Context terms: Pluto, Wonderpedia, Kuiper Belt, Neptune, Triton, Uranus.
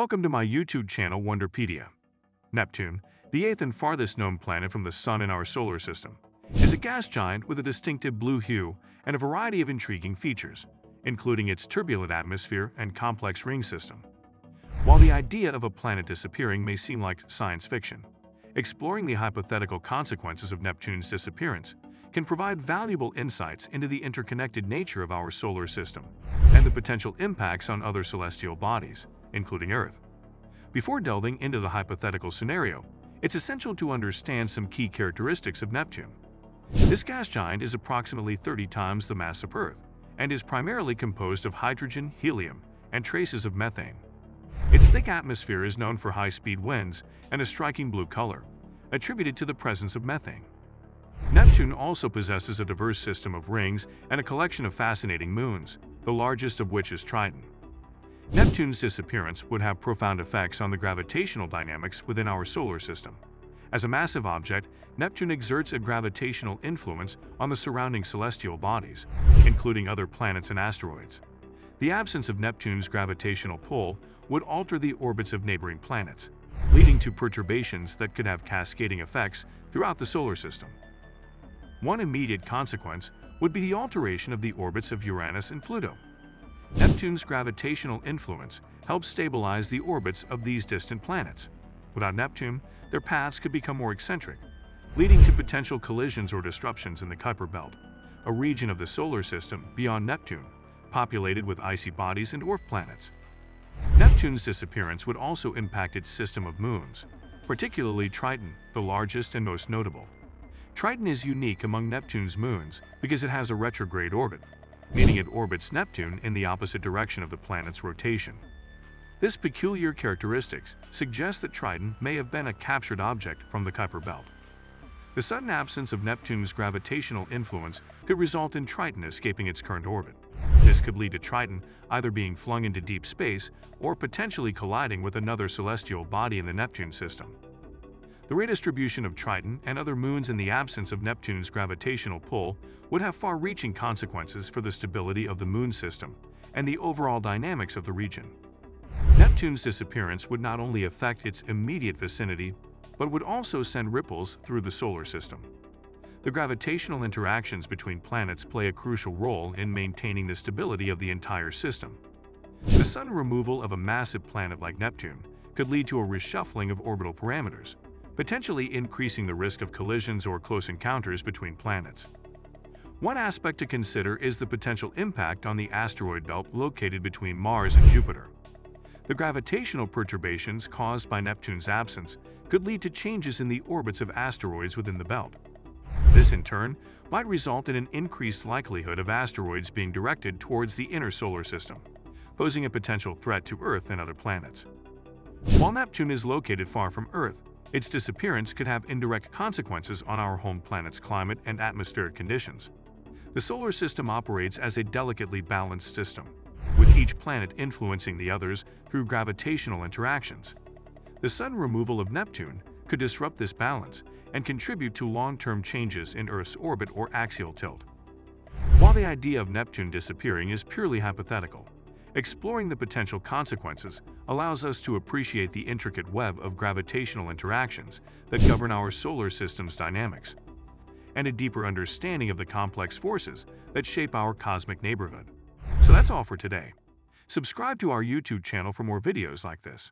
Welcome to my YouTube channel, Wonderpedia. Neptune, the eighth and farthest known planet from the Sun in our solar system, is a gas giant with a distinctive blue hue and a variety of intriguing features, including its turbulent atmosphere and complex ring system. While the idea of a planet disappearing may seem like science fiction, exploring the hypothetical consequences of Neptune's disappearance can provide valuable insights into the interconnected nature of our solar system and the potential impacts on other celestial bodies, including Earth. Before delving into the hypothetical scenario, it's essential to understand some key characteristics of Neptune. This gas giant is approximately 30 times the mass of Earth and is primarily composed of hydrogen, helium, and traces of methane. Its thick atmosphere is known for high-speed winds and a striking blue color, attributed to the presence of methane. Neptune also possesses a diverse system of rings and a collection of fascinating moons, the largest of which is Triton. Neptune's disappearance would have profound effects on the gravitational dynamics within our solar system. As a massive object, Neptune exerts a gravitational influence on the surrounding celestial bodies, including other planets and asteroids. The absence of Neptune's gravitational pull would alter the orbits of neighboring planets, leading to perturbations that could have cascading effects throughout the solar system. One immediate consequence would be the alteration of the orbits of Uranus and Pluto. Neptune's gravitational influence helps stabilize the orbits of these distant planets. Without Neptune, their paths could become more eccentric, leading to potential collisions or disruptions in the Kuiper Belt, a region of the solar system beyond Neptune, populated with icy bodies and dwarf planets. Neptune's disappearance would also impact its system of moons, particularly Triton, the largest and most notable. Triton is unique among Neptune's moons because it has a retrograde orbit, meaning it orbits Neptune in the opposite direction of the planet's rotation. This peculiar characteristics suggests that Triton may have been a captured object from the Kuiper Belt. The sudden absence of Neptune's gravitational influence could result in Triton escaping its current orbit. This could lead to Triton either being flung into deep space or potentially colliding with another celestial body in the Neptune system. The redistribution of Triton and other moons in the absence of Neptune's gravitational pull would have far-reaching consequences for the stability of the moon system and the overall dynamics of the region. Neptune's disappearance would not only affect its immediate vicinity, but would also send ripples through the solar system. The gravitational interactions between planets play a crucial role in maintaining the stability of the entire system. The sudden removal of a massive planet like Neptune could lead to a reshuffling of orbital parameters, potentially increasing the risk of collisions or close encounters between planets. One aspect to consider is the potential impact on the asteroid belt located between Mars and Jupiter. The gravitational perturbations caused by Neptune's absence could lead to changes in the orbits of asteroids within the belt. This, in turn, might result in an increased likelihood of asteroids being directed towards the inner solar system, posing a potential threat to Earth and other planets. While Neptune is located far from Earth, its disappearance could have indirect consequences on our home planet's climate and atmospheric conditions. The solar system operates as a delicately balanced system, with each planet influencing the others through gravitational interactions. The sudden removal of Neptune could disrupt this balance and contribute to long-term changes in Earth's orbit or axial tilt. While the idea of Neptune disappearing is purely hypothetical, exploring the potential consequences allows us to appreciate the intricate web of gravitational interactions that govern our solar system's dynamics, and a deeper understanding of the complex forces that shape our cosmic neighborhood. So that's all for today. Subscribe to our YouTube channel for more videos like this.